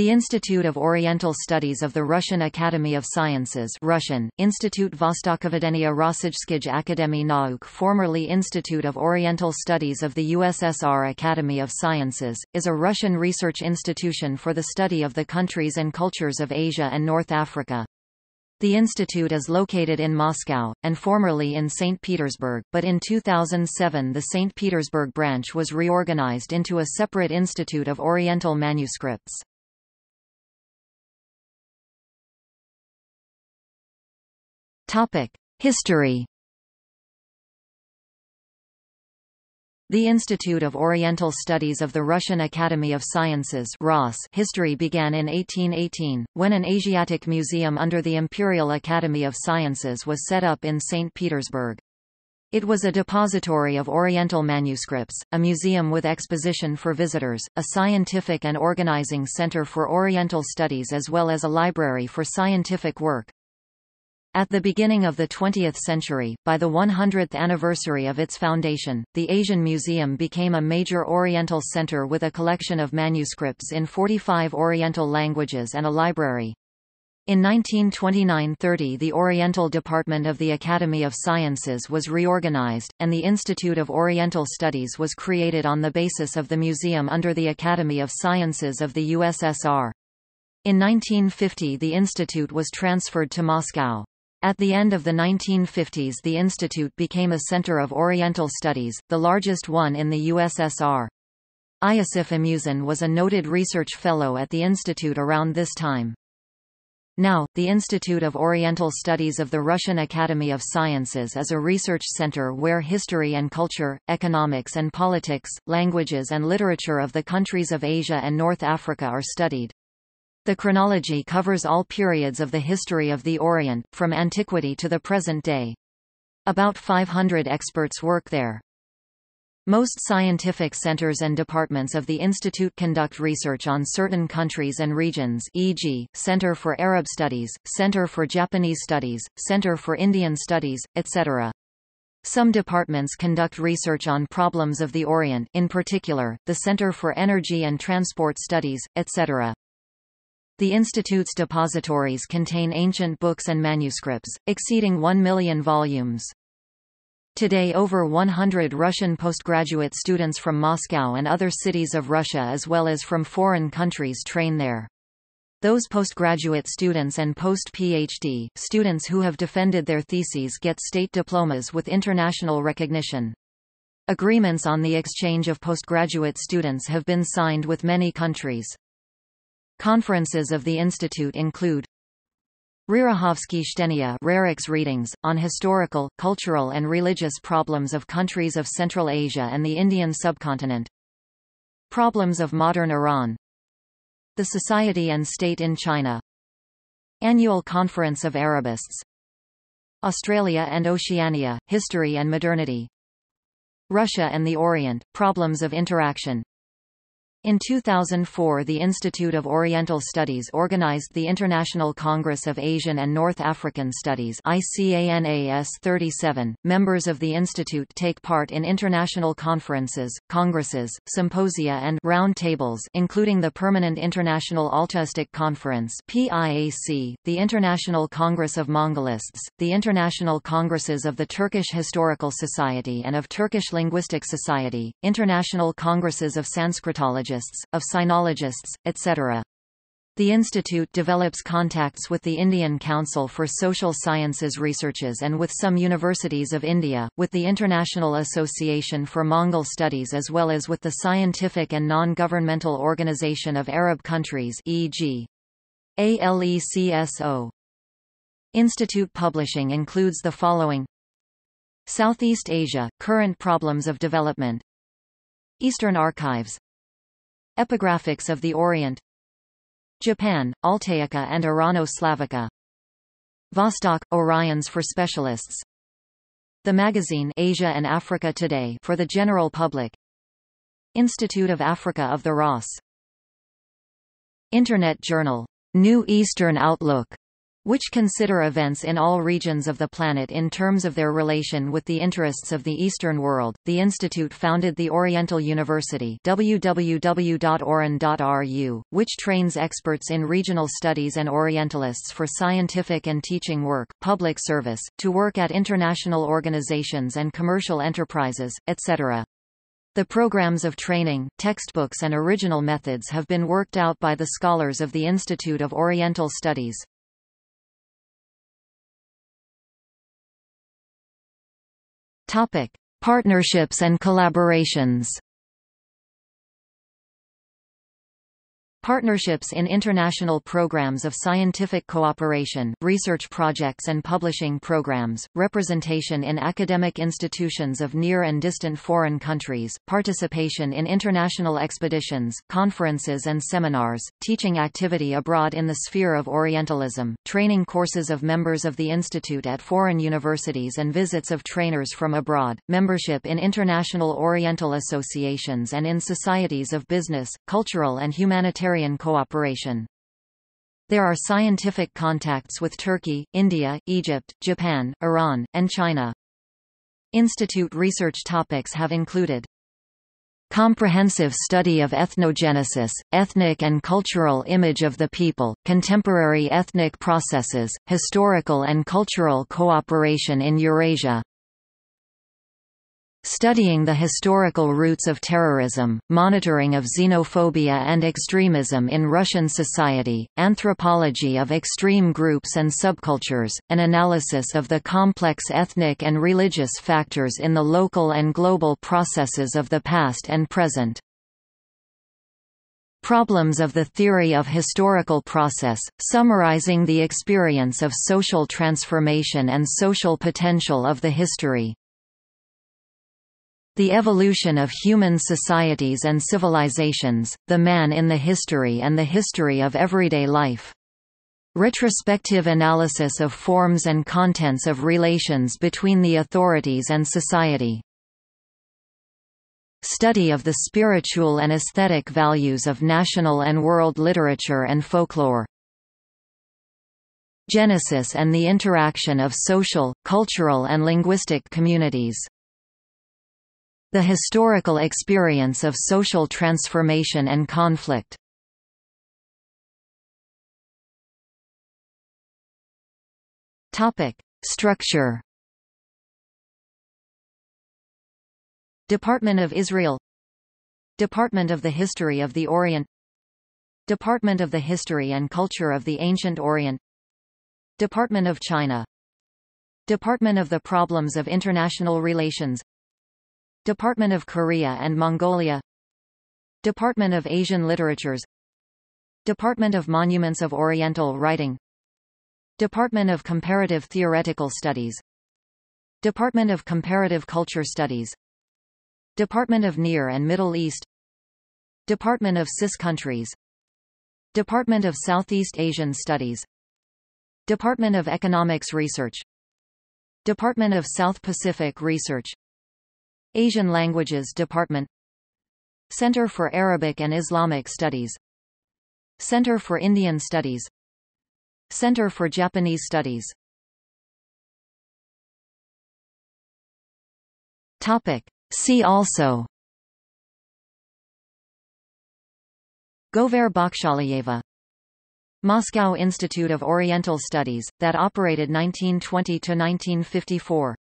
The Institute of Oriental Studies of the Russian Academy of Sciences Russian, Institut Vostokovedenia Rossijskij Akademii Nauk, formerly Institute of Oriental Studies of the USSR Academy of Sciences, is a Russian research institution for the study of the countries and cultures of Asia and North Africa. The institute is located in Moscow, and formerly in Saint Petersburg, but in 2007 the Saint Petersburg branch was reorganized into a separate Institute of Oriental Manuscripts. History. The Institute of Oriental Studies of the Russian Academy of Sciences history began in 1818, when an Asiatic museum under the Imperial Academy of Sciences was set up in St. Petersburg. It was a depository of Oriental manuscripts, a museum with exposition for visitors, a scientific and organizing center for Oriental studies, as well as a library for scientific work. At the beginning of the 20th century, by the 100th anniversary of its foundation, the Asian Museum became a major Oriental center with a collection of manuscripts in 45 Oriental languages and a library. In 1929–30 the Oriental Department of the Academy of Sciences was reorganized, and the Institute of Oriental Studies was created on the basis of the museum under the Academy of Sciences of the USSR. In 1950 the institute was transferred to Moscow. At the end of the 1950s the institute became a center of Oriental studies, the largest one in the USSR. Iosif Amusin was a noted research fellow at the institute around this time. Now, the Institute of Oriental Studies of the Russian Academy of Sciences is a research center where history and culture, economics and politics, languages and literature of the countries of Asia and North Africa are studied. The chronology covers all periods of the history of the Orient, from antiquity to the present day. About 500 experts work there. Most scientific centers and departments of the institute conduct research on certain countries and regions, e.g., Center for Arab Studies, Center for Japanese Studies, Center for Indian Studies, etc. Some departments conduct research on problems of the Orient, in particular, the Center for Energy and Transport Studies, etc. The Institute's depositories contain ancient books and manuscripts, exceeding 1,000,000 volumes. Today over 100 Russian postgraduate students from Moscow and other cities of Russia as well as from foreign countries train there. Those postgraduate students and post-PhD students who have defended their theses get state diplomas with international recognition. Agreements on the exchange of postgraduate students have been signed with many countries. Conferences of the institute include Rerikhovsky Shtenia Rerik's readings, on historical, cultural and religious problems of countries of Central Asia and the Indian subcontinent. Problems of modern Iran. The Society and State in China. Annual Conference of Arabists. Australia and Oceania, History and Modernity. Russia and the Orient, Problems of Interaction. In 2004 the Institute of Oriental Studies organized the International Congress of Asian and North African Studies ICANAS 37. Members of the institute take part in international conferences, congresses, symposia and round tables including the Permanent International Altaistic Conference PIAC, the International Congress of Mongolists, the International Congresses of the Turkish Historical Society and of Turkish Linguistic Society, International Congresses of Sanskritology, of sinologists, etc. The institute develops contacts with the Indian Council for Social Sciences Researches and with some universities of India, with the International Association for Mongol Studies as well as with the Scientific and Non-Governmental Organization of Arab Countries e.g. ALECSO. Institute publishing includes the following: Southeast Asia, Current Problems of Development, Eastern Archives, Epigraphics of the Orient, Japan, Altaica and Irano-Slavica, Vostok, Orions for Specialists, the magazine Asia and Africa Today for the general public, Institute of Africa of the Ross, Internet journal, New Eastern Outlook, which consider events in all regions of the planet in terms of their relation with the interests of the Eastern world. The institute founded the Oriental University www.orin.ru, which trains experts in regional studies and Orientalists for scientific and teaching work, public service, to work at international organizations and commercial enterprises, etc. The programs of training, textbooks and original methods have been worked out by the scholars of the Institute of Oriental Studies. Topic: Partnerships and collaborations. Partnerships in international programs of scientific cooperation, research projects and publishing programs, representation in academic institutions of near and distant foreign countries, participation in international expeditions, conferences and seminars, teaching activity abroad in the sphere of Orientalism, training courses of members of the Institute at foreign universities and visits of trainers from abroad, membership in international Oriental associations and in societies of business, cultural and humanitarian cooperation. There are scientific contacts with Turkey, India, Egypt, Japan, Iran, and China. Institute research topics have included comprehensive study of ethnogenesis, ethnic and cultural image of the people, contemporary ethnic processes, historical and cultural cooperation in Eurasia, studying the historical roots of terrorism, monitoring of xenophobia and extremism in Russian society, anthropology of extreme groups and subcultures, an analysis of the complex ethnic and religious factors in the local and global processes of the past and present. Problems of the theory of historical process, summarizing the experience of social transformation and social potential of the history. The evolution of human societies and civilizations, the man in the history and the history of everyday life. Retrospective analysis of forms and contents of relations between the authorities and society. Study of the spiritual and aesthetic values of national and world literature and folklore. Genesis and the interaction of social, cultural and linguistic communities. The historical experience of social transformation and conflict. Topic: Structure. Department of Israel, Department of the History of the Orient, Department of the History and Culture of the Ancient Orient, Department of China, Department of the Problems of International Relations, Department of Korea and Mongolia, Department of Asian Literatures, Department of Monuments of Oriental Writing, Department of Comparative Theoretical Studies, Department of Comparative Culture Studies, Department of Near and Middle East, Department of CIS Countries, Department of Southeast Asian Studies, Department of Economics Research, Department of South Pacific Research, Asian Languages Department, Center for Arabic and Islamic Studies, Center for Indian Studies, Center for Japanese Studies. Topic: See also Gover Bakshalyeva, Moscow Institute of Oriental Studies that operated 1920 to 1954.